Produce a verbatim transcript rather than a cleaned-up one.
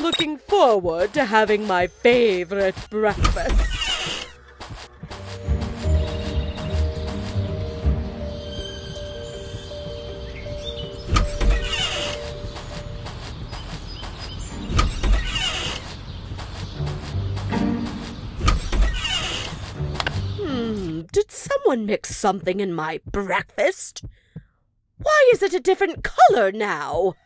am looking forward to having my favorite breakfast. Hmm, did someone mix something in my breakfast? Why is it a different color now?